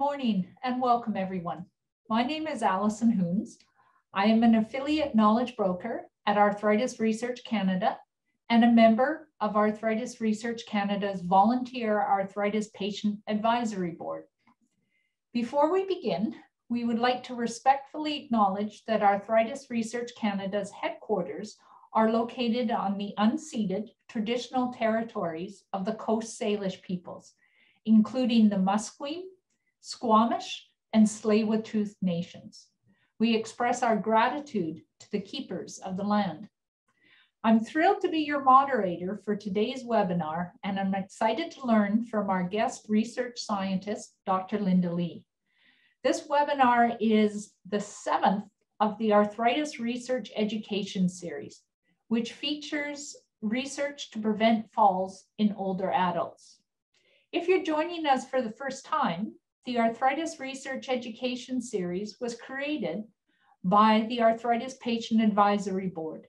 morning and welcome everyone. My name is Alison Hoons. I am an affiliate knowledge broker at Arthritis Research Canada and a member of Arthritis Research Canada's Volunteer Arthritis Patient Advisory Board. Before we begin, we would like to respectfully acknowledge that Arthritis Research Canada's headquarters are located on the unceded traditional territories of the Coast Salish peoples, including the Musqueam, Squamish, and Tsleil-Waututh nations. We express our gratitude to the keepers of the land. I'm thrilled to be your moderator for today's webinar, and I'm excited to learn from our guest research scientist, Dr. Linda Lee. This webinar is the 7th of the Arthritis Research Education Series, which features research to prevent falls in older adults. If you're joining us for the first time, the Arthritis Research Education Series was created by the Arthritis Patient Advisory Board.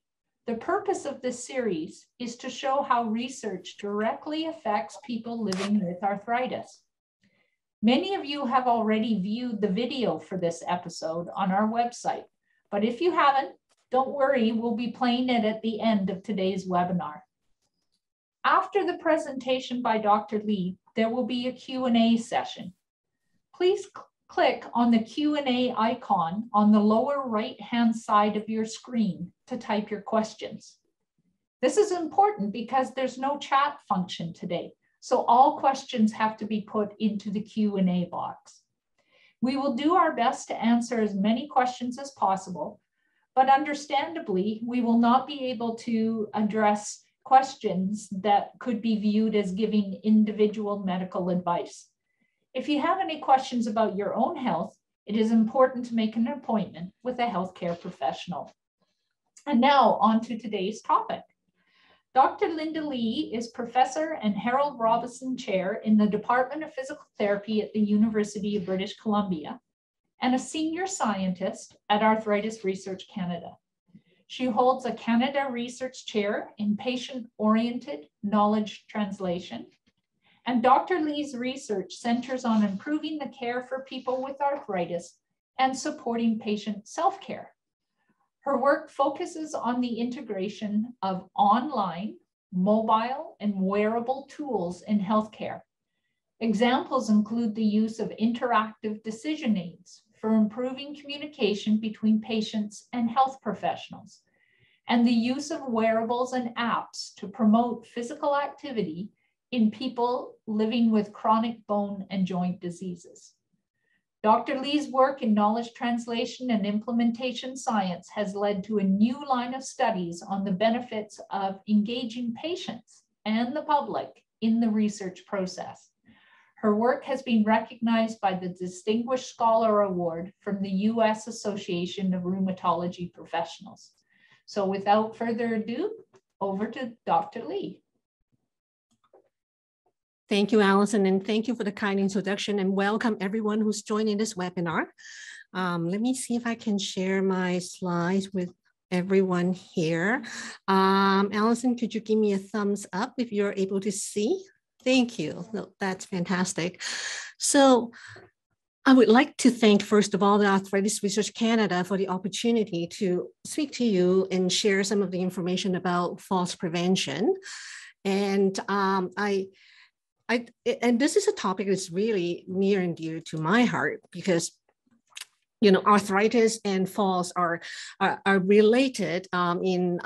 The purpose of this series is to show how research directly affects people living with arthritis. Many of you have already viewed the video for this episode on our website, but if you haven't, don't worry, we'll be playing it at the end of today's webinar. After the presentation by Dr. Lee, there will be a Q&A session. Please click on the Q&A icon on the lower right-hand side of your screen to type your questions. This is important because there's no chat function today, so all questions have to be put into the Q&A box. We will do our best to answer as many questions as possible, but understandably, we will not be able to address questions that could be viewed as giving individual medical advice. If you have any questions about your own health, it is important to make an appointment with a healthcare professional. And now on to today's topic. Dr. Linda Lee is Professor and Harold Robison Chair in the Department of Physical Therapy at the University of British Columbia and a Senior Scientist at Arthritis Research Canada. She holds a Canada Research Chair in Patient-Oriented Knowledge Translation. And Dr. Lee's research centers on improving the care for people with arthritis and supporting patient self-care. Her work focuses on the integration of online, mobile, and wearable tools in healthcare. Examples include the use of interactive decision aids for improving communication between patients and health professionals, and the use of wearables and apps to promote physical activity in people living with chronic bone and joint diseases. Dr. Lee's work in knowledge translation and implementation science has led to a new line of studies on the benefits of engaging patients and the public in the research process. Her work has been recognized by the Distinguished Scholar Award from the US Association of Rheumatology Professionals. So without further ado, over to Dr. Lee. Thank you, Alison, and thank you for the kind introduction, and welcome everyone who's joining this webinar. Let me see if I can share my slides with everyone here. Alison, could you give me a thumbs up if you're able to see? Thank you. No, that's fantastic. So I would like to thank, first of all, the Arthritis Research Canada for the opportunity to speak to you and share some of the information about falls prevention. And this is a topic that's really near and dear to my heart because, you know, arthritis and falls are related in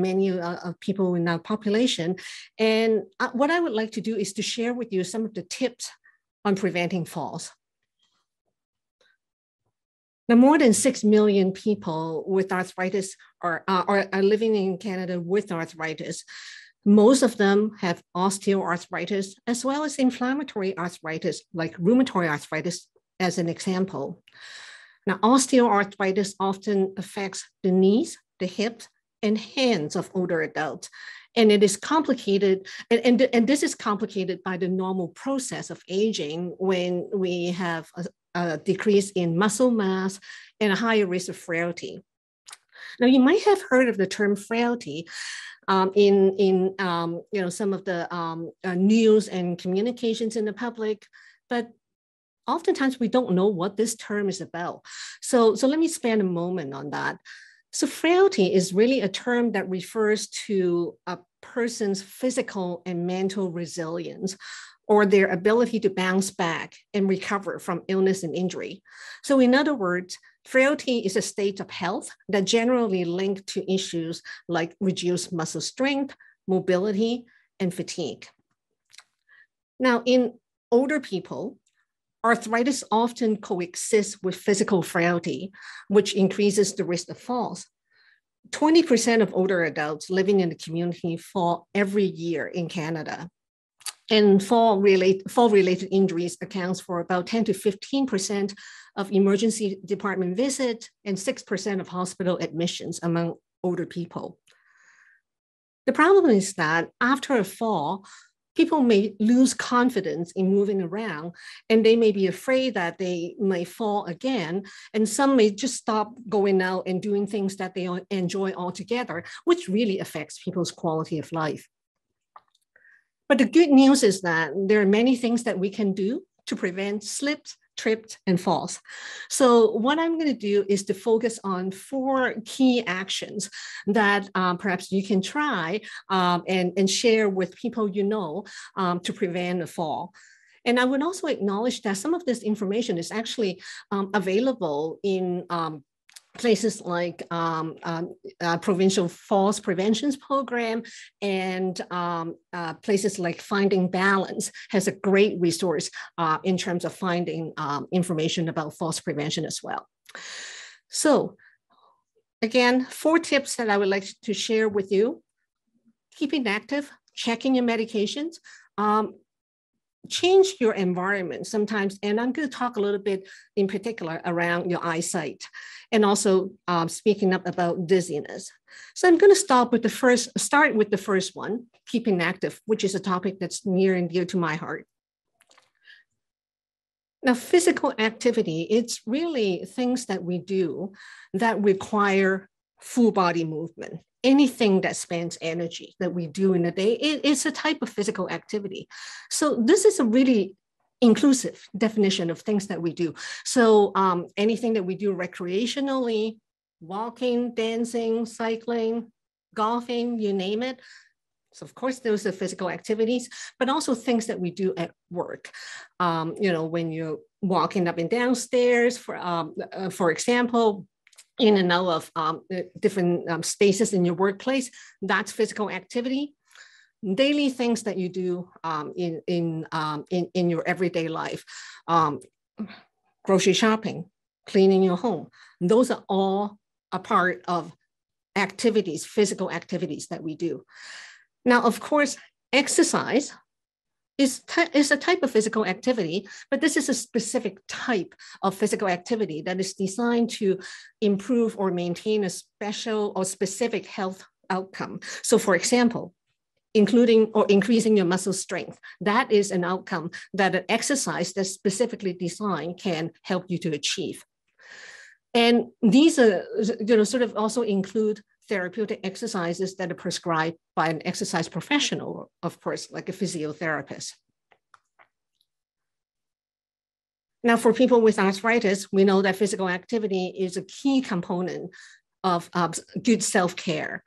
many of people in our population. And what I would like to do is to share with you some of the tips on preventing falls. Now, more than 6 million people with arthritis are living in Canada with arthritis. Most of them have osteoarthritis as well as inflammatory arthritis, like rheumatoid arthritis, as an example. Now, osteoarthritis often affects the knees, the hips, and hands of older adults. And it is complicated, and this is complicated by the normal process of aging when we have a decrease in muscle mass and a higher risk of frailty. Now, you might have heard of the term frailty in you know, some of the news and communications in the public, but oftentimes we don't know what this term is about. So let me spend a moment on that. So frailty is really a term that refers to a person's physical and mental resilience, or their ability to bounce back and recover from illness and injury. So in other words, frailty is a state of health that generally linked to issues like reduced muscle strength, mobility, and fatigue. Now, in older people, arthritis often coexists with physical frailty, which increases the risk of falls. 20% of older adults living in the community fall every year in Canada. And fall-related injuries accounts for about 10 to 15% of emergency department visits and 6% of hospital admissions among older people. The problem is that after a fall, people may lose confidence in moving around, and they may be afraid that they may fall again, and some may just stop going out and doing things that they enjoy altogether, which really affects people's quality of life. But the good news is that there are many things that we can do to prevent slips, trips, and falls. So what I'm going to do is to focus on four key actions that perhaps you can try and share with people you know to prevent a fall. And I would also acknowledge that some of this information is actually available in places like Provincial Falls Prevention Program, and places like Finding Balance has a great resource in terms of finding information about falls prevention as well. So again, four tips that I would like to share with you. Keeping active, checking your medications, change your environment sometimes, and I'm going to talk a little bit in particular around your eyesight, and also speaking up about dizziness. So I'm going to start with the first one, keeping active, which is a topic that's near and dear to my heart. Now, physical activity, it's really things that we do that require full body movement. Anything that spends energy that we do in a day, it's a type of physical activity. So this is a really inclusive definition of things that we do. So anything that we do recreationally, walking, dancing, cycling, golfing, you name it. So of course, those are physical activities, but also things that we do at work. You know, when you're walking up and down stairs, for example, in and out of different spaces in your workplace, that's physical activity. Daily things that you do in your everyday life, grocery shopping, cleaning your home, those are all a part of activities, physical activities that we do. Now, of course, exercise is a type of physical activity, but this is a specific type of physical activity that is designed to improve or maintain a special or specific health outcome. So for example, including or increasing your muscle strength, that is an outcome that an exercise that's specifically designed can help you to achieve. And these are, you know, sort of also include therapeutic exercises that are prescribed by an exercise professional, of course, like a physiotherapist. Now, for people with arthritis, we know that physical activity is a key component of good self-care.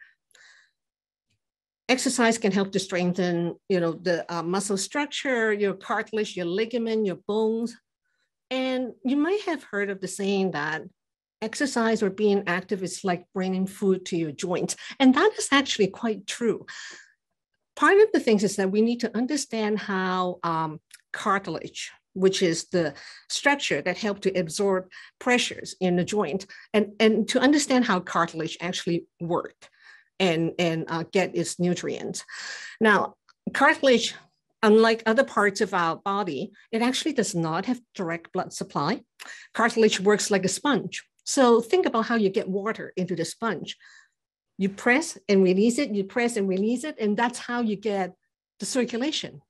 Exercise can help to strengthen, you know, the muscle structure, your cartilage, your ligament, your bones. And you might have heard of the saying that exercise or being active is like bringing food to your joints. And that is actually quite true. Part of the things is that we need to understand how cartilage, which is the structure that helps to absorb pressures in the joint, and to understand how cartilage actually work and get its nutrients. Now, cartilage, unlike other parts of our body, it actually does not have direct blood supply. Cartilage works like a sponge. So think about how you get water into the sponge. You press and release it, you press and release it, and that's how you get the circulation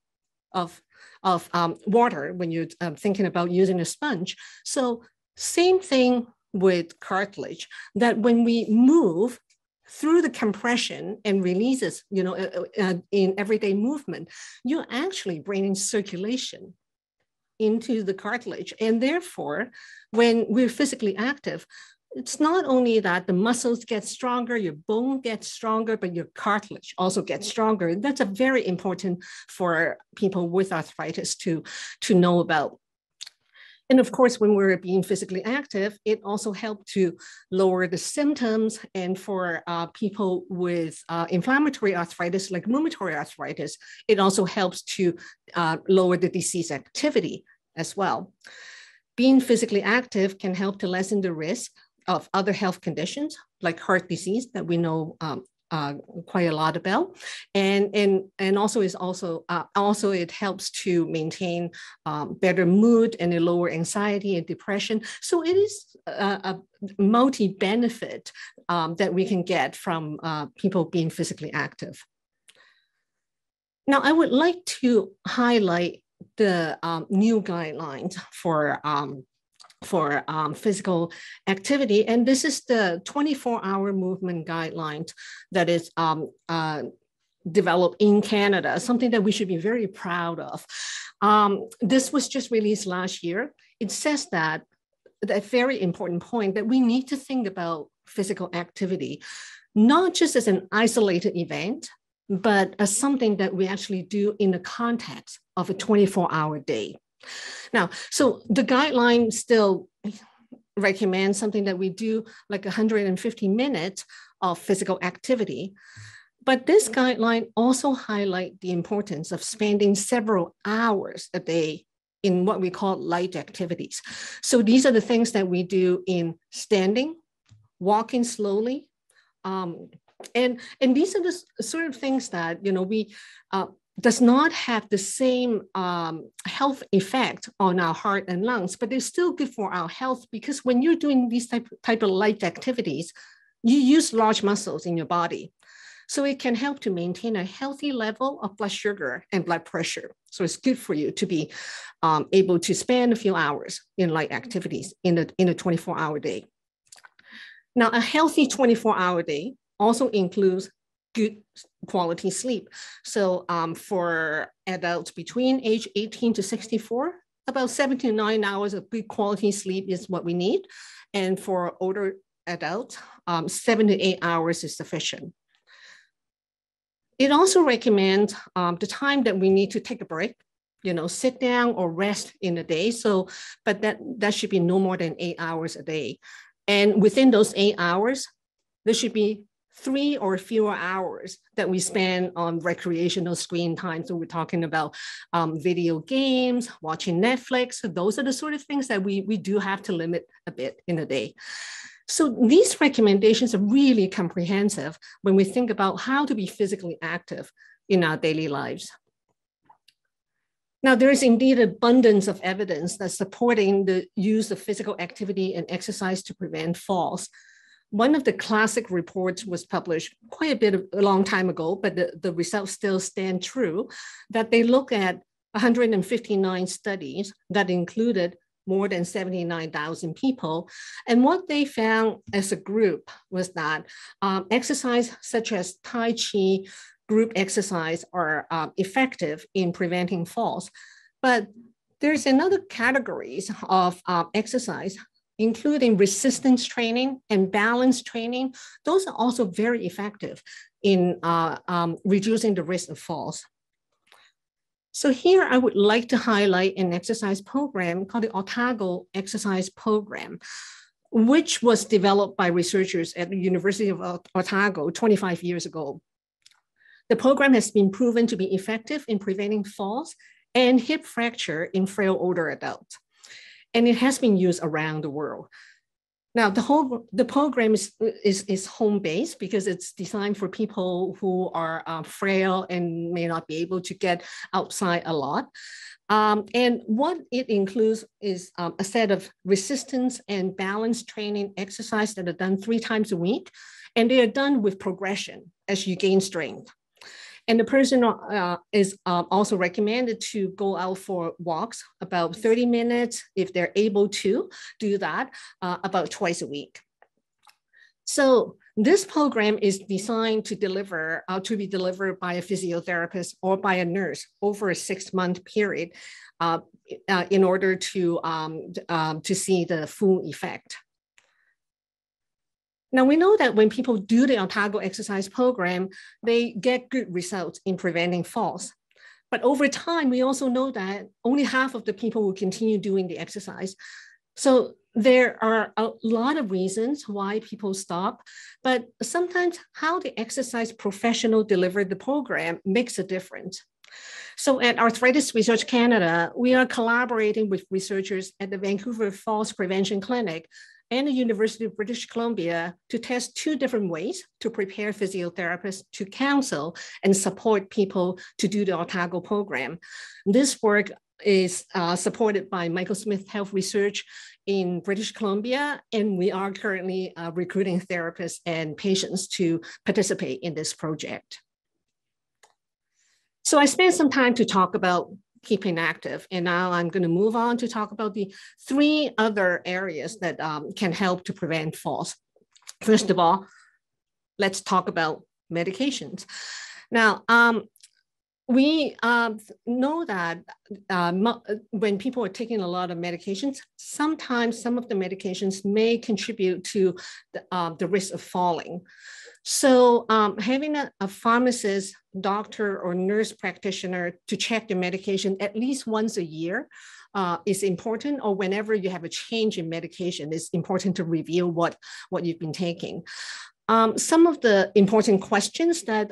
of water when you're thinking about using a sponge. So same thing with cartilage, that when we move through the compression and releases, you know, in everyday movement, you're actually bringing circulation into the cartilage. And therefore, when we're physically active, it's not only that the muscles get stronger, your bone gets stronger, but your cartilage also gets stronger. And that's a very important for people with arthritis to know about. And of course, when we're being physically active, it also helped to lower the symptoms. And for people with inflammatory arthritis, like rheumatoid arthritis, it also helps to lower the disease activity as well. Being physically active can help to lessen the risk of other health conditions like heart disease that we know quite a lot about, and also is also it helps to maintain better mood and a lower anxiety and depression. So it is a multi-benefit that we can get from people being physically active. Now, I would like to highlight the new guidelines for physical activity. And this is the 24-hour movement guidelines that is developed in Canada, something that we should be very proud of. This was just released last year. It says that, a very important point, that we need to think about physical activity, not just as an isolated event, but as something that we actually do in the context of a 24-hour day. Now, so the guideline still recommends something that we do like 150 minutes of physical activity, but this guideline also highlights the importance of spending several hours a day in what we call light activities. So these are the things that we do in standing, walking slowly, and these are the sort of things that, you know, we does not have the same health effect on our heart and lungs, but they're still good for our health, because when you're doing these type of light activities, you use large muscles in your body. So it can help to maintain a healthy level of blood sugar and blood pressure. So it's good for you to be able to spend a few hours in light activities in a 24-hour day. Now, a healthy 24-hour day also includes good quality sleep. So for adults between age 18 to 64, about 7 to 9 hours of good quality sleep is what we need. And for older adults, 7 to 8 hours is sufficient. It also recommends the time that we need to take a break, you know, sit down or rest in a day. So, but that should be no more than 8 hours a day. And within those 8 hours, there should be 3 or fewer hours that we spend on recreational screen time. So we're talking about video games, watching Netflix. So those are the sort of things that we do have to limit a bit in a day. So these recommendations are really comprehensive when we think about how to be physically active in our daily lives. Now, there is indeed abundance of evidence that's supporting the use of physical activity and exercise to prevent falls. One of the classic reports was published quite a long time ago, but the results still stand true, that they look at 159 studies that included more than 79,000 people. And what they found as a group was that exercise such as Tai Chi, group exercise are effective in preventing falls. But there's another categories of exercise, including resistance training and balance training. Those are also very effective in reducing the risk of falls. So here I would like to highlight an exercise program called the Otago Exercise Program, which was developed by researchers at the University of Otago 25 years ago. The program has been proven to be effective in preventing falls and hip fracture in frail older adults, and it has been used around the world. Now, the program is home-based because it's designed for people who are frail and may not be able to get outside a lot. And what it includes is a set of resistance and balance training exercise that are done 3 times a week, and they are done with progression as you gain strength. And the person is also recommended to go out for walks about 30 minutes, if they're able to do that, about twice a week. So This program is designed to deliver, to be delivered by a physiotherapist or by a nurse over a 6-month period in order to see the full effect. Now, we know that when people do the Otago exercise program, they get good results in preventing falls. But over time, we also know that only half of the people will continue doing the exercise. So there are a lot of reasons why people stop, but sometimes how the exercise professional delivers the program makes a difference. So at Arthritis Research Canada, we are collaborating with researchers at the Vancouver Falls Prevention Clinic and the University of British Columbia to test 2 different ways to prepare physiotherapists to counsel and support people to do the Otago program. This work is supported by Michael Smith Health Research in British Columbia, and we are currently recruiting therapists and patients to participate in this project. So I spent some time to talk about keeping active, and now I'm going to move on to talk about the 3 other areas that can help to prevent falls. First of all, let's talk about medications. Now, we know that when people are taking a lot of medications, sometimes some of the medications may contribute to the risk of falling. So having a pharmacist, doctor, or nurse practitioner to check the medication at least once a year is important, or whenever you have a change in medication, it's important to review what you've been taking. Some of the important questions that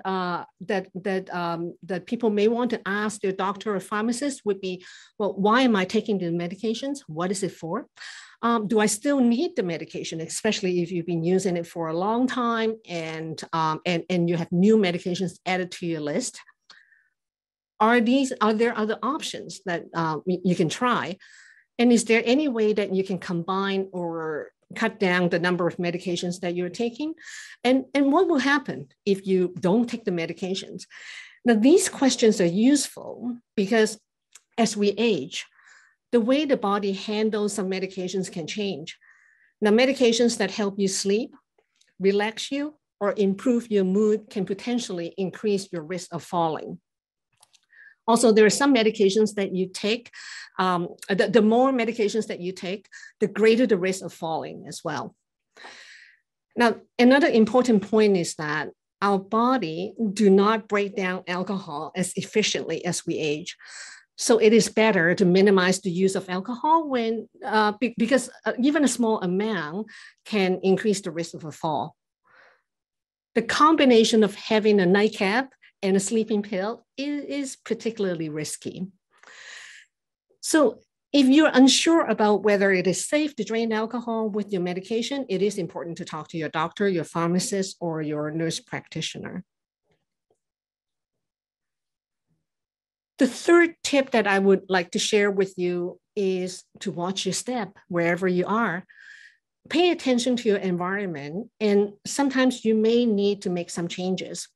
that people may want to ask their doctor or pharmacist would be, well, why am I taking the medications? What is it for? Do I still need the medication, especially if you've been using it for a long time and you have new medications added to your list? Are there other options that you can try? And is there any way that you can combine or cut down the number of medications that you're taking? And what will happen if you don't take the medications? Now, these questions are useful because as we age, the way the body handles some medications can change. Now, medications that help you sleep, relax you, or improve your mood can potentially increase your risk of falling. Also, there are some medications that you take. The more medications that you take, the greater the risk of falling as well. Now, another important point is that our body do not break down alcohol as efficiently as we age. So it is better to minimize the use of alcohol when, because even a small amount can increase the risk of a fall. The combination of having a nightcap and a sleeping pill is particularly risky. So if you're unsure about whether it is safe to drink alcohol with your medication, it is important to talk to your doctor, your pharmacist, or your nurse practitioner. The third tip that I would like to share with you is to watch your step wherever you are. Pay attention to your environment, and sometimes you may need to make some changes.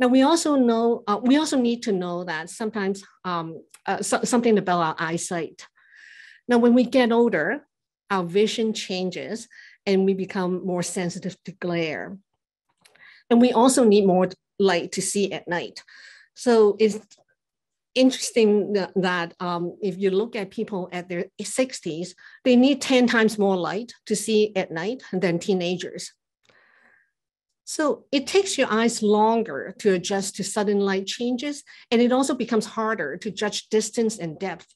Now, we also need to know that sometimes something about our eyesight. Now, when we get older, our vision changes and we become more sensitive to glare. And we also need more light to see at night. So it's interesting that if you look at people at their 60s, they need 10 times more light to see at night than teenagers. So it takes your eyes longer to adjust to sudden light changes, and it also becomes harder to judge distance and depth.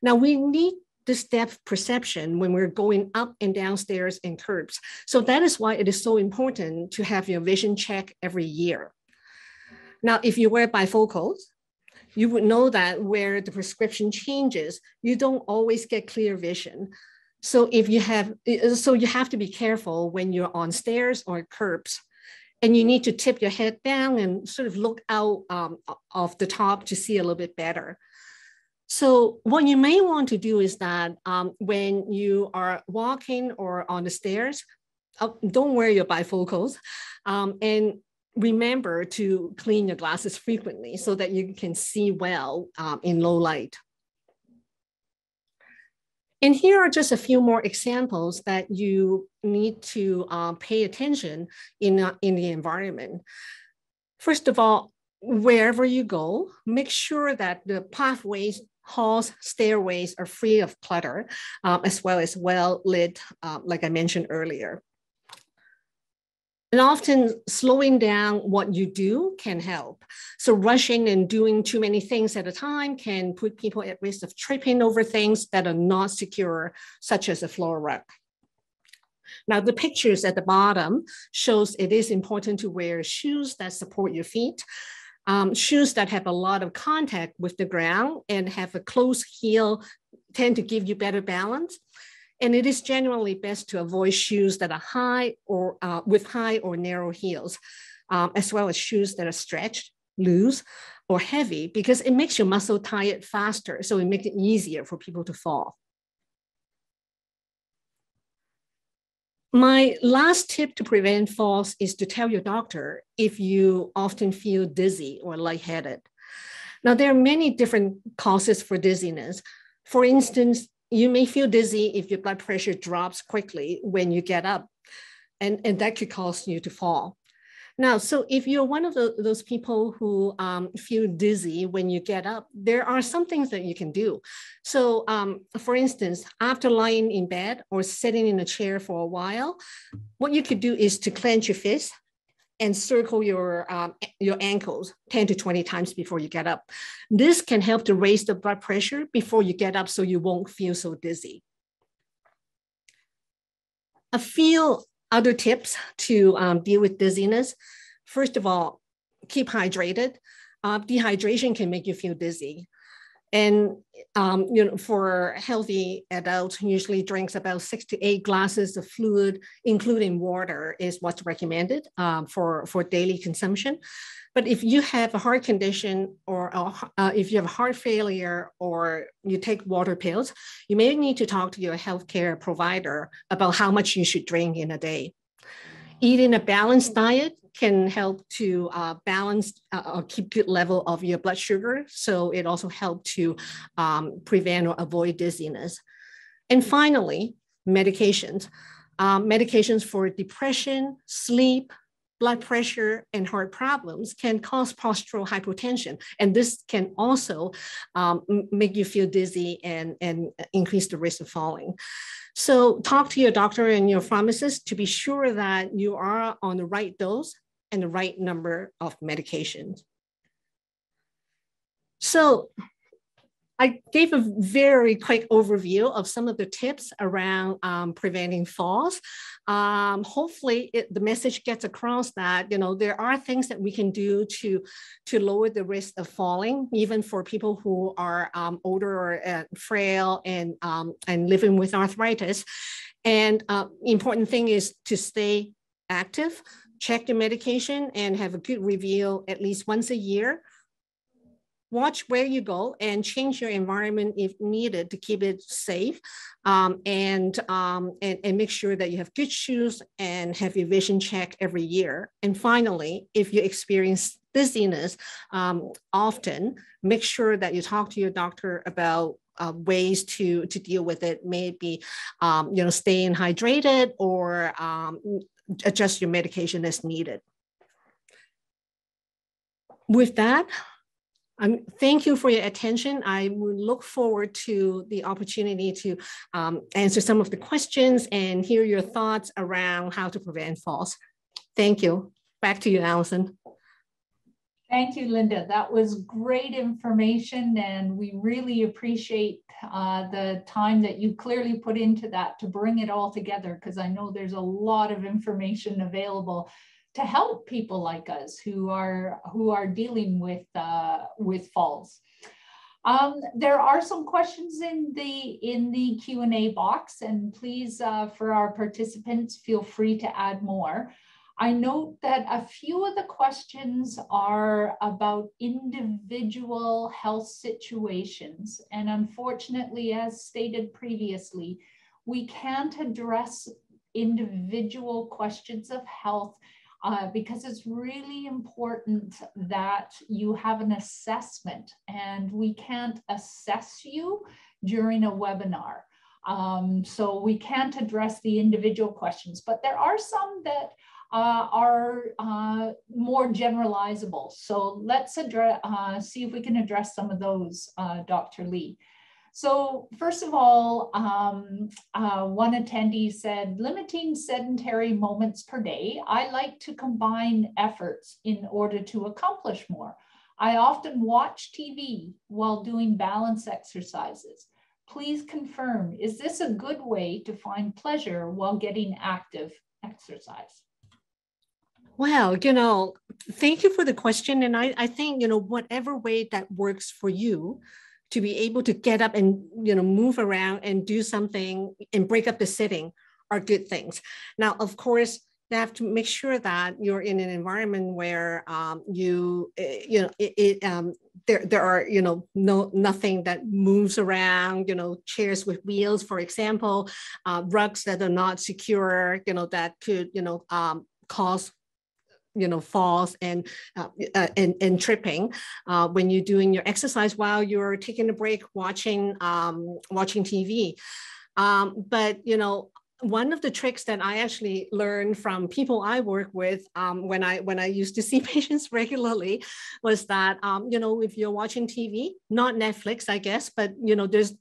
Now, we need this depth perception when we're going up and down stairs and curbs. So that is why it is so important to have your vision check every year. Now, if you wear bifocals, you would know that where the prescription changes, you don't always get clear vision. So you have to be careful when you're on stairs or curbs. And you need to tip your head down and sort of look out off the top to see a little bit better. So what you may want to do is that when you are walking or on the stairs, don't wear your bifocals and remember to clean your glasses frequently so that you can see well in low light. And here are just a few more examples that you need to pay attention in the environment. First of all, wherever you go, make sure that the pathways, halls, stairways are free of clutter, as well as well-lit, like I mentioned earlier. And often slowing down what you do can help. So rushing and doing too many things at a time can put people at risk of tripping over things that are not secure, such as a floor rug. Now, the pictures at the bottom shows it is important to wear shoes that support your feet, shoes that have a lot of contact with the ground and have a close heel tend to give you better balance. And it is generally best to avoid shoes that are high or with high or narrow heels, as well as shoes that are stretched, loose, or heavy, because it makes your muscle tired faster. So it makes it easier for people to fall. My last tip to prevent falls is to tell your doctor if you often feel dizzy or lightheaded. Now, there are many different causes for dizziness. For instance, you may feel dizzy if your blood pressure drops quickly when you get up, and that could cause you to fall. Now, so if you're one of those people who feel dizzy when you get up, there are some things that you can do. So for instance, after lying in bed or sitting in a chair for a while, what you could do is to clench your fist and circle your ankles 10 to 20 times before you get up. This can help to raise the blood pressure before you get up so you won't feel so dizzy. A few other tips to deal with dizziness. First of all, keep hydrated. Dehydration can make you feel dizzy. And you know, for healthy adults, usually drinks about 6 to 8 glasses of fluid, including water, is what's recommended for daily consumption. But if you have a heart condition or if you have heart failure or you take water pills, you may need to talk to your healthcare provider about how much you should drink in a day. Eating a balanced diet can help to balance or keep good level of your blood sugar. So it also helps to prevent or avoid dizziness. And finally, medications. Medications for depression, sleep, blood pressure, and heart problems can cause postural hypotension. And this can also make you feel dizzy and increase the risk of falling. So talk to your doctor and your pharmacist to be sure that you are on the right dose and the right number of medications. So I gave a very quick overview of some of the tips around preventing falls. Hopefully the message gets across that, you know, there are things that we can do to lower the risk of falling, even for people who are older or frail and living with arthritis. And important thing is to stay active, check your medication, and have a good review at least once a year. Watch where you go and change your environment if needed to keep it safe, and make sure that you have good shoes and have your vision checked every year. And finally, if you experience dizziness often, make sure that you talk to your doctor about ways to deal with it. Maybe you know, staying hydrated or adjust your medication as needed. With that, thank you for your attention. I would look forward to the opportunity to answer some of the questions and hear your thoughts around how to prevent falls. Thank you. Back to you, Alison. Thank you, Linda. That was great information, and we really appreciate the time that you clearly put into that to bring it all together, because I know there's a lot of information available to help people like us who are dealing with falls. There are some questions in the Q&A box, and please, for our participants, feel free to add more. I note that a few of the questions are about individual health situations, and unfortunately, as stated previously, we can't address individual questions of health because it's really important that you have an assessment, and we can't assess you during a webinar. So we can't address the individual questions, but there are some that are more generalizable. So let's address, see if we can address some of those, Dr. Lee. So first of all, one attendee said, limiting sedentary moments per day. I like to combine efforts in order to accomplish more. I often watch TV while doing balance exercises. Please confirm, is this a good way to find pleasure while getting active exercise? Wow, you know, thank you for the question. And I think, you know, whatever way that works for you, to be able to get up and, you know, move around and do something and break up the sitting are good things. Now, of course, you have to make sure that you're in an environment where there are, you know, nothing that moves around, you know, chairs with wheels, for example, rugs that are not secure, you know, that could, you know, cause, you know, falls and tripping when you're doing your exercise while you're taking a break, watching TV. But, you know, one of the tricks that I actually learned from people I work with when I used to see patients regularly was that, you know, if you're watching TV, not Netflix, I guess, but, you know, there's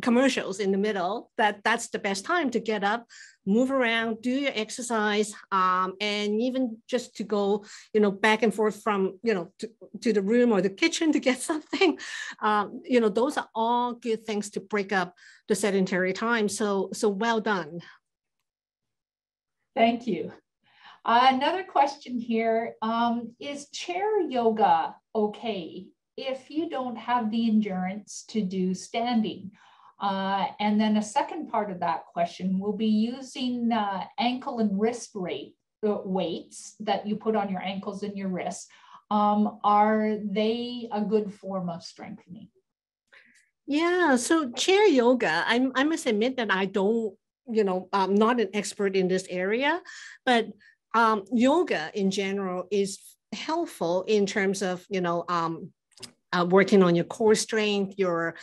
commercials in the middle, that's the best time to get up, move around, do your exercise, and even just to go, you know, back and forth from, you know, to the room or the kitchen to get something. You know, those are all good things to break up the sedentary time. So well done. Thank you. Another question here, is chair yoga okay if you don't have the endurance to do standing? And then a second part of that question will be using ankle and wrist weights that you put on your ankles and your wrists. Are they a good form of strengthening? Yeah, so chair yoga, I must admit that I don't, you know, I'm not an expert in this area, but yoga in general is helpful in terms of, you know, working on your core strength, your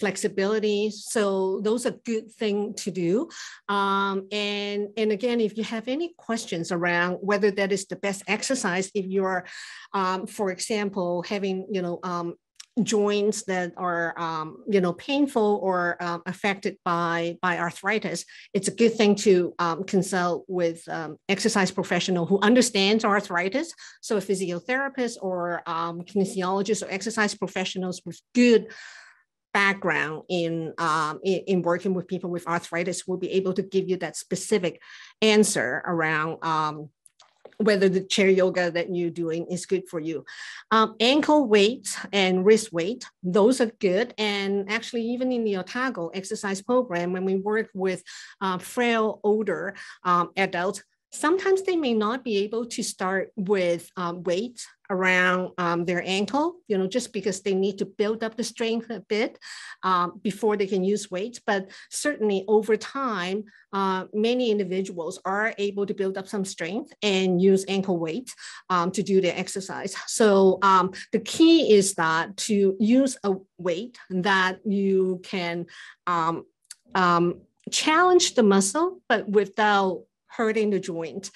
flexibility. So those are good things to do. And again, if you have any questions around whether that is the best exercise, if you're, for example, having, you know, joints that are, you know, painful or affected by arthritis, it's a good thing to consult with exercise professional who understands arthritis. So a physiotherapist or kinesiologist or exercise professionals with good background in working with people with arthritis will be able to give you that specific answer around whether the chair yoga that you're doing is good for you. Ankle weights and wrist weight, those are good. And actually, even in the Otago exercise program, when we work with frail, older adults, sometimes they may not be able to start with weights around their ankle, you know, just because they need to build up the strength a bit before they can use weights. But certainly over time, many individuals are able to build up some strength and use ankle weights to do their exercise. So the key is that to use a weight that you can challenge the muscle, but without hurting the joint,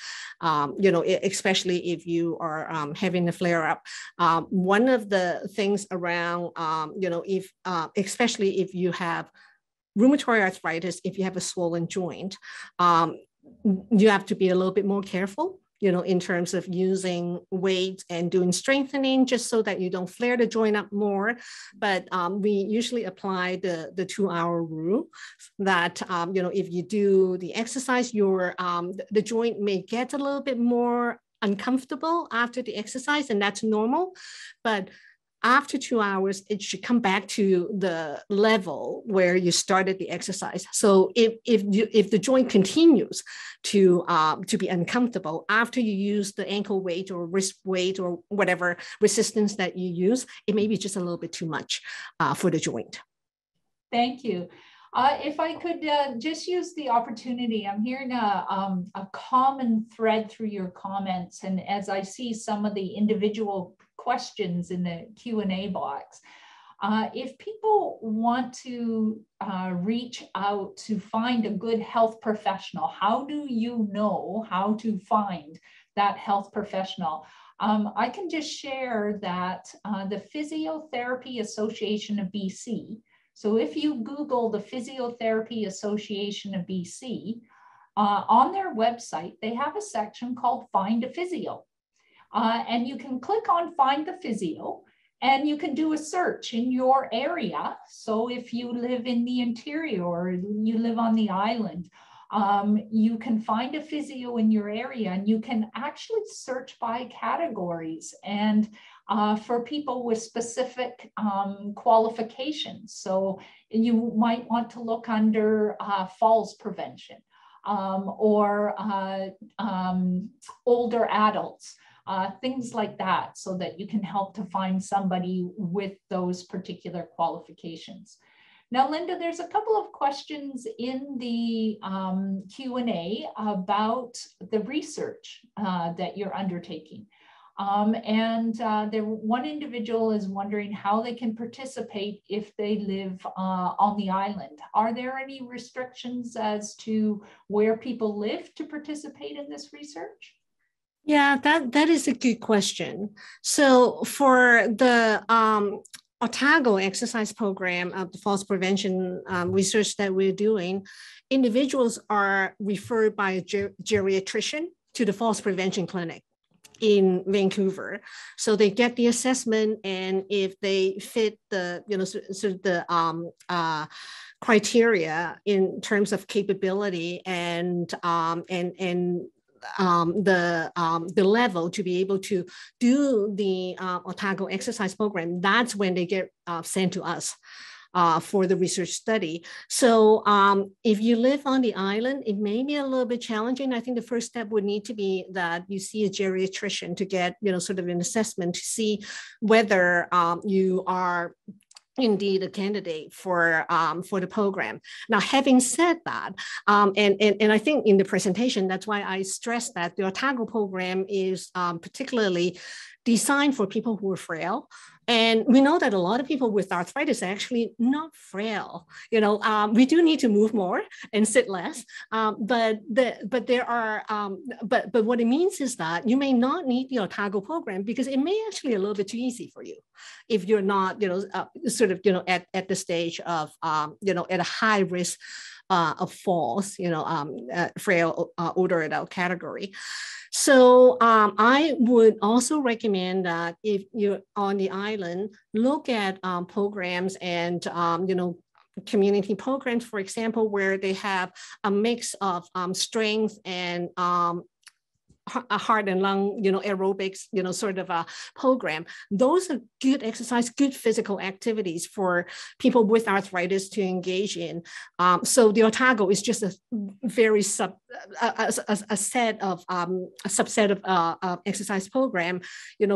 you know, especially if you are having a flare up. One of the things around, you know, if especially if you have rheumatoid arthritis, if you have a swollen joint, you have to be a little bit more careful, you know, in terms of using weights and doing strengthening, just so that you don't flare the joint up more. But we usually apply the 2-hour rule that, you know, if you do the exercise, your the joint may get a little bit more uncomfortable after the exercise, and that's normal. But after 2 hours, it should come back to the level where you started the exercise. So if the joint continues to be uncomfortable after you use the ankle weight or wrist weight or whatever resistance that you use, it may be just a little bit too much for the joint. Thank you. If I could just use the opportunity, I'm hearing a common thread through your comments. And as I see some of the individual questions in the Q&A box, If people want to reach out to find a good health professional, how do you know how to find that health professional? I can just share that the Physiotherapy Association of BC, so if you Google the Physiotherapy Association of BC, on their website, they have a section called Find a Physio. And you can click on Find the Physio, and you can do a search in your area. So if you live in the interior or you live on the island, you can find a physio in your area, and you can actually search by categories and for people with specific qualifications. So you might want to look under falls prevention or older adults. Things like that, so that you can help to find somebody with those particular qualifications. Now, Linda, there's a couple of questions in the Q&A about the research that you're undertaking. One individual is wondering how they can participate if they live on the island. Are there any restrictions as to where people live to participate in this research? Yeah, that is a good question. So for the Otago Exercise Program of the falls prevention research that we're doing, individuals are referred by a geriatrician to the falls prevention clinic in Vancouver. So they get the assessment, and if they fit the, criteria in terms of capability and the level to be able to do the Otago exercise program, that's when they get sent to us for the research study. So if you live on the island, it may be a little bit challenging. I think the first step would need to be that you see a geriatrician to get, an assessment to see whether you are indeed a candidate for the program. Now, having said that, and I think in the presentation, that's why I stressed that the Otago program is particularly designed for people who are frail. And we know that a lot of people with arthritis are actually not frail. We do need to move more and sit less. But what it means is that you may not need the Otago program, because it may actually be a little bit too easy for you if you're not, at the stage of, at a high risk of falls, frail older adult category. So I would also recommend that if you're on the island, look at programs and, community programs, for example, where they have a mix of strength and heart and lung, aerobics, program. Those are good exercise, good physical activities for people with arthritis to engage in. So the Otago is just a very subset of exercise program,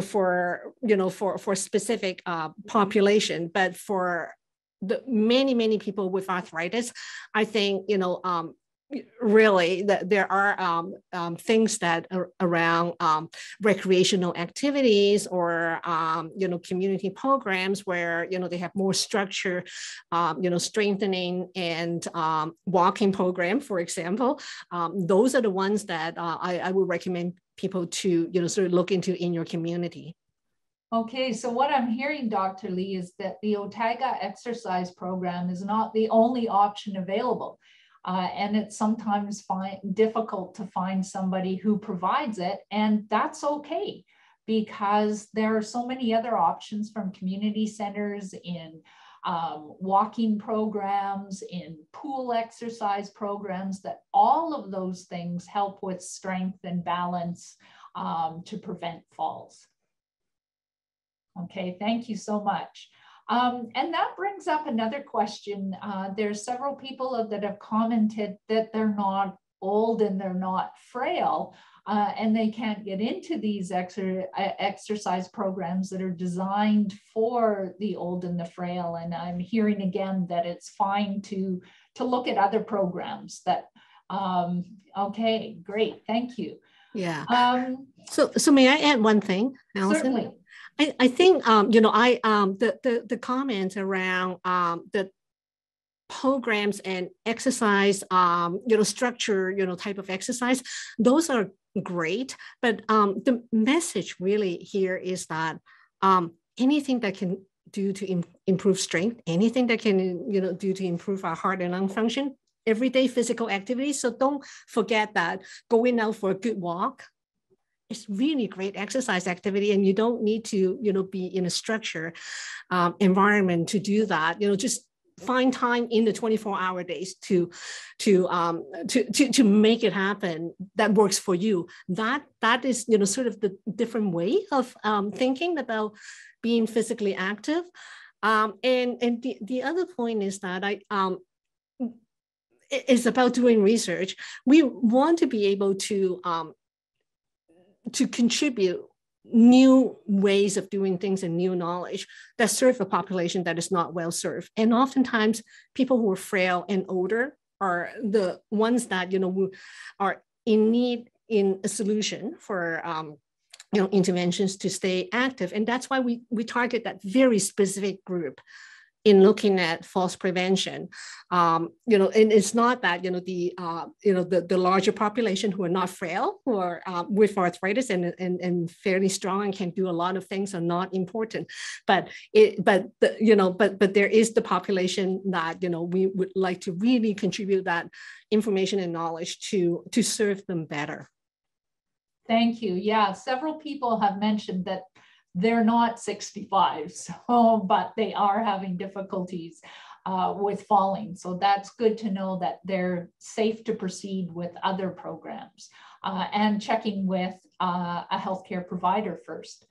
for specific population, but for the many people with arthritis, I think, really, there are things that are around recreational activities or community programs where they have more structure, strengthening and walking program, for example. Those are the ones that I would recommend people to look into in your community. Okay, so what I'm hearing, Dr. Lee, is that the Otago exercise program is not the only option available. And it's sometimes difficult to find somebody who provides it, and that's okay, because there are so many other options, from community centers, in walking programs, in pool exercise programs, that all of those things help with strength and balance to prevent falls. Okay, thank you so much. And that brings up another question. There's several people that have commented that they're not old and they're not frail, and they can't get into these exercise programs that are designed for the old and the frail. And I'm hearing again that it's fine to look at other programs that, okay, great, thank you. Yeah. So may I add one thing, Alison? Certainly. I think, the comments around the programs and exercise, structure, type of exercise, those are great. But the message really here is that anything that can do to improve strength, anything that can, do to improve our heart and lung function, everyday physical activity. So don't forget that going out for a good walk, it's really great exercise activity, and you don't need to, be in a structured environment to do that. Just find time in the 24-hour days to make it happen that works for you. That is, sort of the different way of thinking about being physically active. And the other point is that it's about doing research. We want to be able to contribute new ways of doing things and new knowledge that serve a population that is not well served. And oftentimes people who are frail and older are the ones that, are in need in a solution for, interventions to stay active. And that's why we target that very specific group in looking at falls prevention. And it's not that, the larger population who are not frail, who are with arthritis and fairly strong and can do a lot of things are not important, but there is the population that, we would like to really contribute that information and knowledge to serve them better. Thank you. Yeah, several people have mentioned that they're not 65, so, but they are having difficulties with falling. So that's good to know that they're safe to proceed with other programs and checking with a healthcare provider first.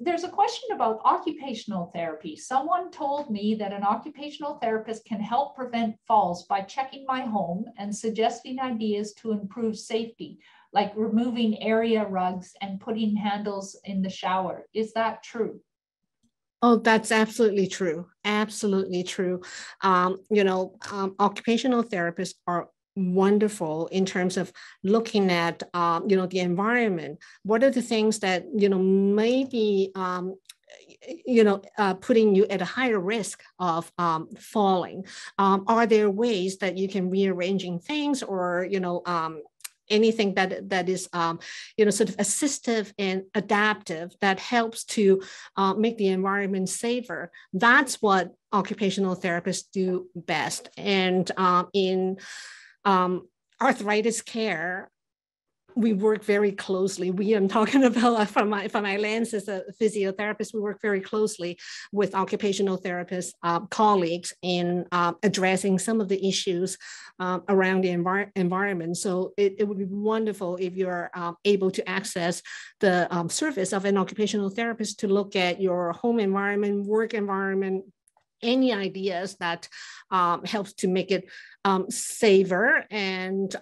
There's a question about occupational therapy. Someone told me that an occupational therapist can help prevent falls by checking my home and suggesting ideas to improve safety, like removing area rugs and putting handles in the shower. Is that true? Oh, that's absolutely true. Absolutely true. Occupational therapists are wonderful in terms of looking at, the environment. What are the things that, maybe, putting you at a higher risk of falling? Are there ways that you can rearranging things or, anything that is, sort of assistive and adaptive that helps to make the environment safer? That's what occupational therapists do best. And in arthritis care, we work very closely. I'm talking about from my lens as a physiotherapist, we work very closely with occupational therapist colleagues in addressing some of the issues around the environment. So it would be wonderful if you're able to access the service of an occupational therapist to look at your home environment, work environment, any ideas that helps to make it safer and,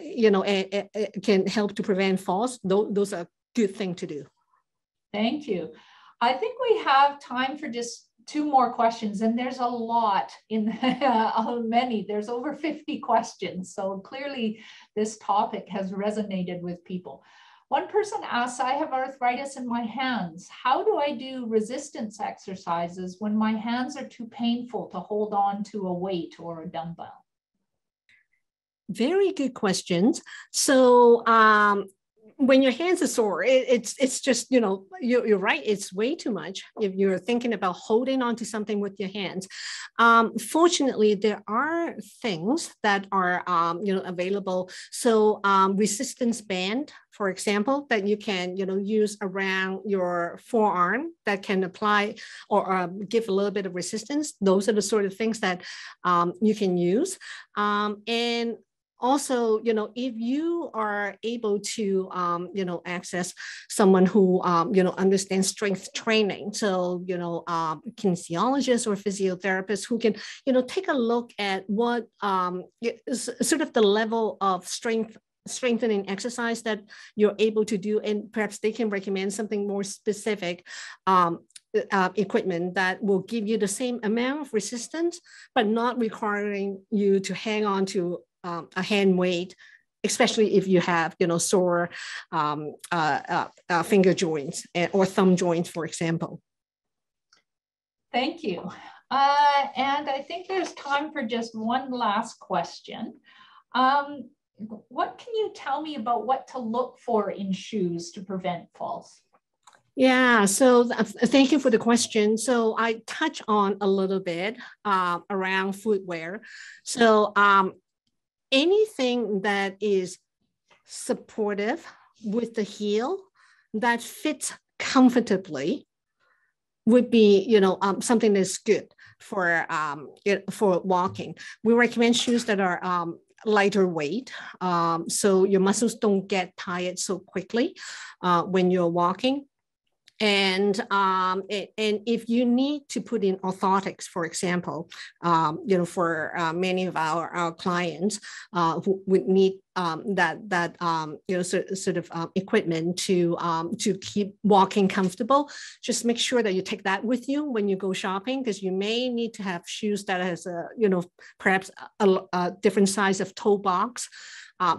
it can help to prevent falls. Those are good thing to do. Thank you. I think we have time for just two more questions, and there's a lot in many. There's over 50 questions. So clearly this topic has resonated with people. One person asks, I have arthritis in my hands. How do I do resistance exercises when my hands are too painful to hold on to a weight or a dumbbell? Very good questions. So when your hands are sore, it's just, you're right, it's way too much if you're thinking about holding on to something with your hands. Fortunately, there are things that are, available. So resistance band, for example, that you can, use around your forearm that can apply or give a little bit of resistance. Those are the sort of things that you can use. And also, if you are able to, access someone who, understands strength training, so, kinesiologists or physiotherapists who can, take a look at what sort of the level of strengthening exercise that you're able to do, and perhaps they can recommend something more specific equipment that will give you the same amount of resistance, but not requiring you to hang on to a hand weight especially if you have, sore finger joints or thumb joints, for example. Thank you. And I think there's time for just one last question. What can you tell me about what to look for in shoes to prevent falls? Yeah, so thank you for the question. So I touch on a little bit around footwear. So anything that is supportive with the heel that fits comfortably would be, something that's good for walking. We recommend shoes that are lighter weight, so your muscles don't get tired so quickly when you're walking. And if you need to put in orthotics, for example, for many of our clients who would need equipment to keep walking comfortable, just make sure that you take that with you when you go shopping, because you may need to have shoes that has perhaps a different size of toe box.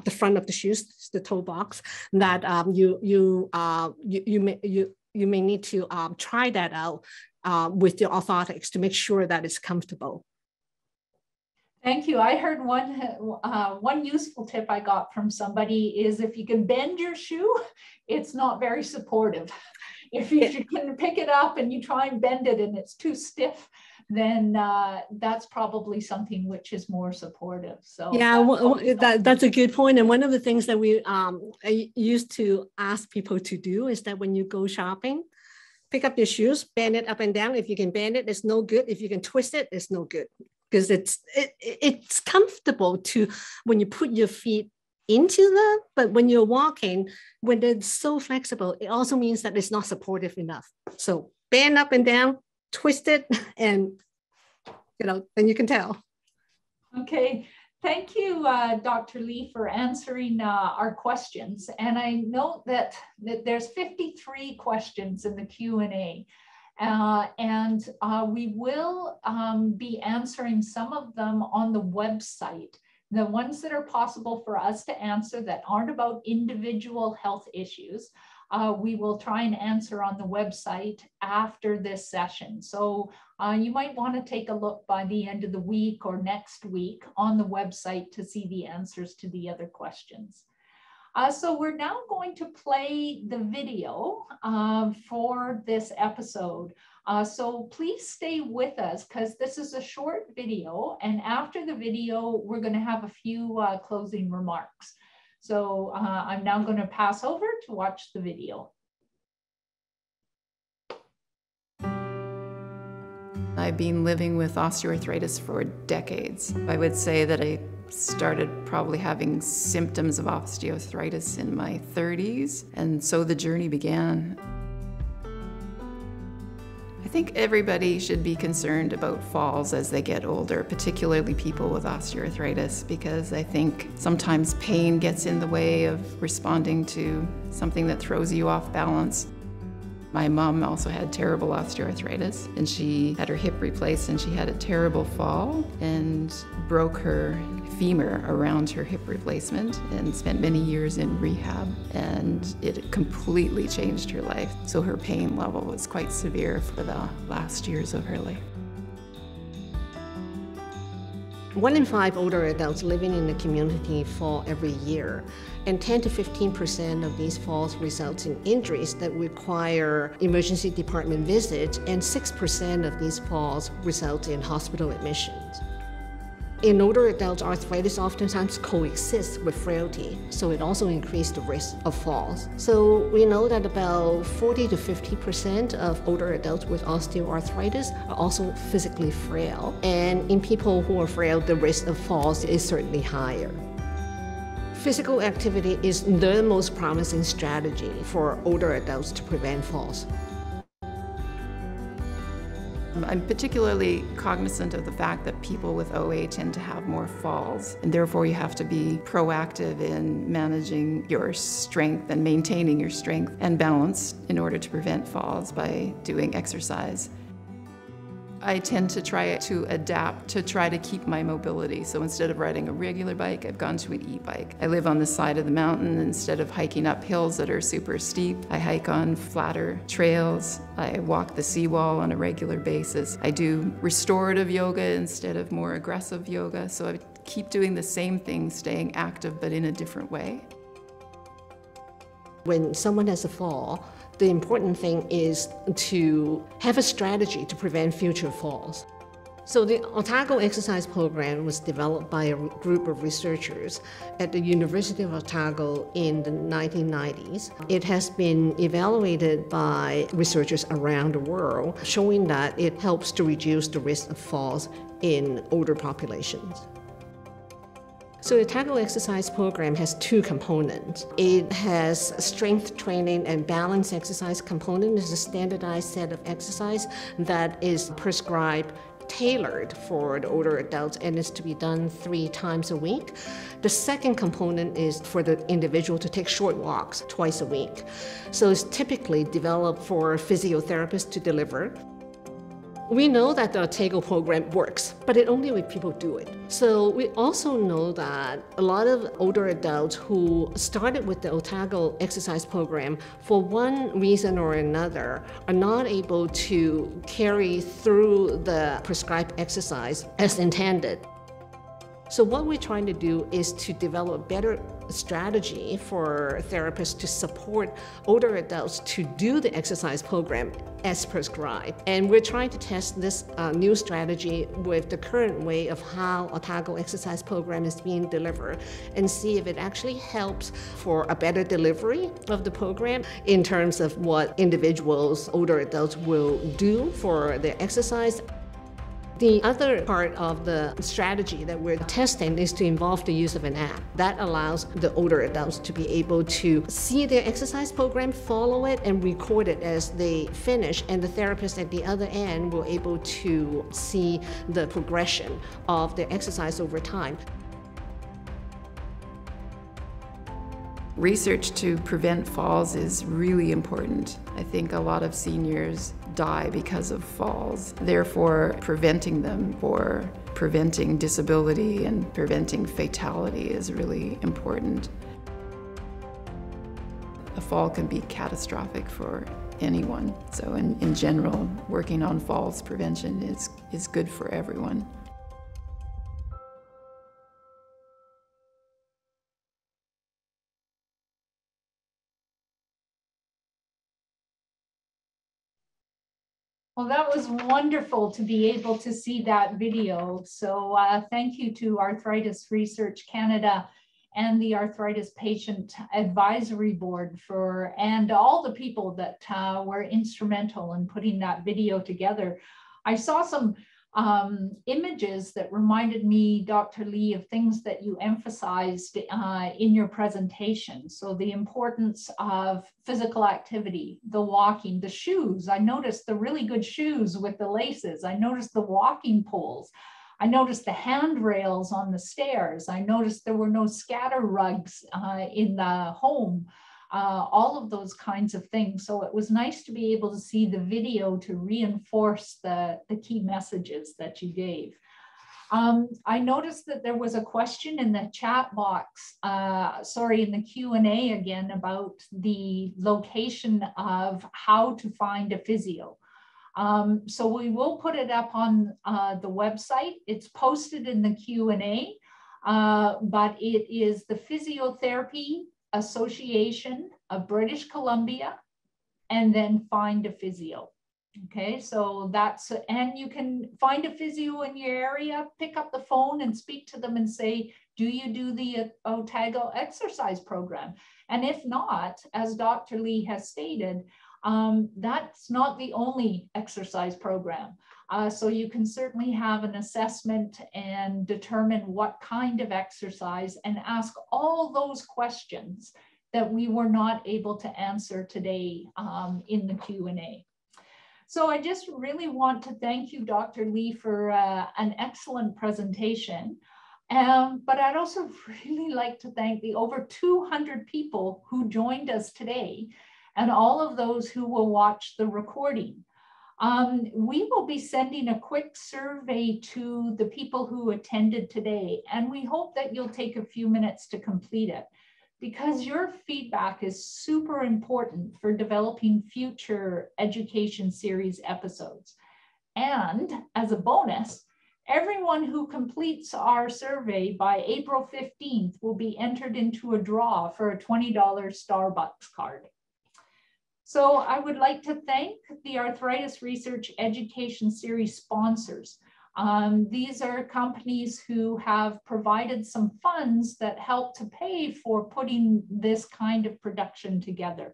The front of the shoes, the toe box, that you may need to try that out with your orthotics to make sure that it's comfortable. Thank you. I heard one useful tip I got from somebody is if you can bend your shoe, it's not very supportive. If you can pick it up and you try and bend it and it's too stiff, then that's probably something which is more supportive. So yeah, that's a good point. And one of the things that we used to ask people to do is that when you go shopping, pick up your shoes, bend it up and down. If you can bend it, it's no good. If you can twist it, it's no good. Because it's comfortable to when you put your feet into them, but when you're walking, when they're so flexible, it also means that it's not supportive enough. So bend up and down, twist it, and then you can tell. Okay, thank you, Dr. Lee, for answering our questions. And I note that there's 53 questions in the Q&A. And we will be answering some of them on the website. The ones that are possible for us to answer that aren't about individual health issues, we will try and answer on the website after this session. So you might want to take a look by the end of the week or next week on the website to see the answers to the other questions. So we're now going to play the video for this episode. So please stay with us because this is a short video, and after the video, we're going to have a few closing remarks. So I'm now going to pass over to watch the video. I've been living with osteoarthritis for decades. I would say that I started probably having symptoms of osteoarthritis in my 30s, and so the journey began. I think everybody should be concerned about falls as they get older, particularly people with osteoarthritis, because I think sometimes pain gets in the way of responding to something that throws you off balance. My mom also had terrible osteoarthritis, and she had her hip replaced, and she had a terrible fall and broke her femur around her hip replacement and spent many years in rehab, and it completely changed her life. So her pain level was quite severe for the last years of her life. 1 in 5 older adults living in the community fall every year, and 10 to 15% of these falls result in injuries that require emergency department visits, and 6% of these falls result in hospital admissions. In older adults, arthritis oftentimes coexists with frailty, so it also increases the risk of falls. So we know that about 40 to 50% of older adults with osteoarthritis are also physically frail, and in people who are frail, the risk of falls is certainly higher. Physical activity is the most promising strategy for older adults to prevent falls. I'm particularly cognizant of the fact that people with OA tend to have more falls, and therefore you have to be proactive in managing your strength and maintaining your strength and balance in order to prevent falls by doing exercise. I tend to try to adapt to try to keep my mobility. So instead of riding a regular bike, I've gone to an e-bike. I live on the side of the mountain. Instead of hiking up hills that are super steep, I hike on flatter trails. I walk the seawall on a regular basis. I do restorative yoga instead of more aggressive yoga. So I keep doing the same thing, staying active, but in a different way. When someone has a fall, the important thing is to have a strategy to prevent future falls. So the Otago Exercise Program was developed by a group of researchers at the University of Otago in the 1990s. It has been evaluated by researchers around the world, showing that it helps to reduce the risk of falls in older populations. So the Otago Exercise Program has two components. It has strength training and balance exercise component. It's a standardized set of exercise that is prescribed, tailored for the older adults, and is to be done 3 times a week. The second component is for the individual to take short walks twice a week. So it's typically developed for physiotherapists to deliver. We know that the Otago program works, but it only when people do it. So we also know that a lot of older adults who started with the Otago exercise program for one reason or another are not able to carry through the prescribed exercise as intended. So what we're trying to do is to develop better strategy for therapists to support older adults to do the exercise program as prescribed. And we're trying to test this new strategy with the current way of how Otago exercise program is being delivered and see if it actually helps for a better delivery of the program in terms of what individuals, older adults will do for their exercise. The other part of the strategy that we're testing is to involve the use of an app that allows the older adults to be able to see their exercise program, follow it, and record it as they finish, and the therapist at the other end will be able to see the progression of their exercise over time. Research to prevent falls is really important. I think a lot of seniors die because of falls. Therefore, preventing them or preventing disability and preventing fatality is really important. A fall can be catastrophic for anyone. So in general, working on falls prevention is good for everyone. Well, that was wonderful to be able to see that video. So thank you to Arthritis Research Canada and the Arthritis Patient Advisory Board for, and all the people that were instrumental in putting that video together. I saw some images that reminded me, Dr. Lee, of things that you emphasized in your presentation. So the importance of physical activity, the walking, the shoes. I noticed the really good shoes with the laces. I noticed the walking poles. I noticed the handrails on the stairs. I noticed there were no scatter rugs in the home. All of those kinds of things. So it was nice to be able to see the video to reinforce the key messages that you gave. I noticed that there was a question in the chat box, sorry, in the Q&A again, about the location of how to find a physio. So we will put it up on the website. It's posted in the Q&A, but it is the Physiotherapy Association of British Columbia, and then find a physio. Okay, so that's, and you can find a physio in your area, pick up the phone and speak to them and say, do you do the Otago exercise program? And if not, as Dr. Lee has stated, that's not the only exercise program. So you can certainly have an assessment and determine what kind of exercise and ask all those questions that we were not able to answer today in the Q&A. So I just really want to thank you, Dr. Lee, for an excellent presentation. But I'd also really like to thank the over 200 people who joined us today and all of those who will watch the recording. We will be sending a quick survey to the people who attended today, and we hope that you'll take a few minutes to complete it, because your feedback is super important for developing future education series episodes. And as a bonus, everyone who completes our survey by April 15th will be entered into a draw for a $20 Starbucks card. So I would like to thank the Arthritis Research Education Series sponsors. These are companies who have provided some funds that help to pay for putting this kind of production together.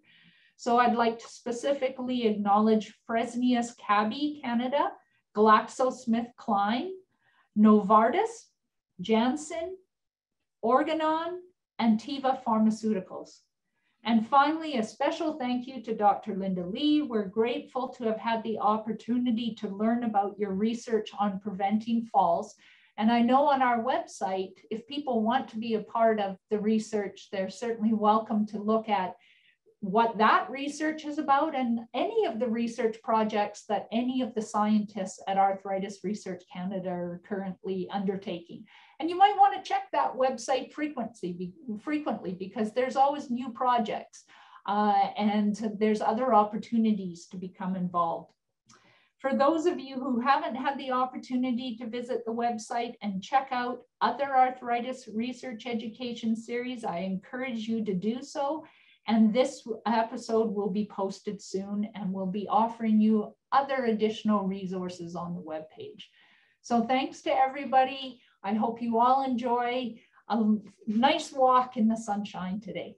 So I'd like to specifically acknowledge Fresenius Kabi Canada, GlaxoSmithKline, Novartis, Janssen, Organon, and Teva Pharmaceuticals. And finally, a special thank you to Dr. Linda Lee. We're grateful to have had the opportunity to learn about your research on preventing falls. And I know on our website, if people want to be a part of the research, they're certainly welcome to look at what that research is about and any of the research projects that any of the scientists at Arthritis Research Canada are currently undertaking. And you might want to check that website frequently because there's always new projects and there's other opportunities to become involved. For those of you who haven't had the opportunity to visit the website and check out other Arthritis Research Education Series, I encourage you to do so. And this episode will be posted soon, and we'll be offering you other additional resources on the webpage. So thanks to everybody. I hope you all enjoy a nice walk in the sunshine today.